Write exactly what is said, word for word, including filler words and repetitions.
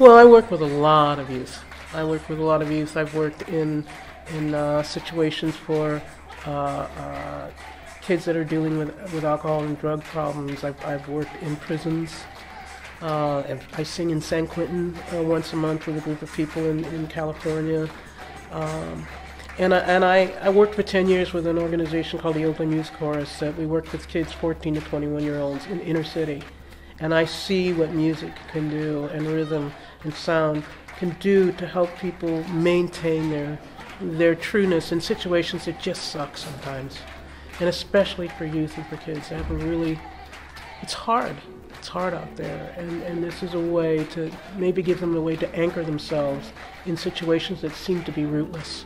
Well, I work with a lot of youth. I work with a lot of youth. I've worked in in uh, situations for uh, uh, kids that are dealing with with alcohol and drug problems. I've, I've worked in prisons. Uh, and I sing in San Quentin uh, once a month with a group of people in, in California. Um, and I, and I, I worked for ten years with an organization called the Open Youth Chorus. That we worked with kids fourteen to twenty-one year olds in inner city. And I see what music can do, and rhythm and sound can do to help people maintain their their trueness in situations that just suck sometimes. And especially for youth and for kids. They have a really, it's hard. It's hard out there. And, and this is a way to maybe give them a way to anchor themselves in situations that seem to be rootless.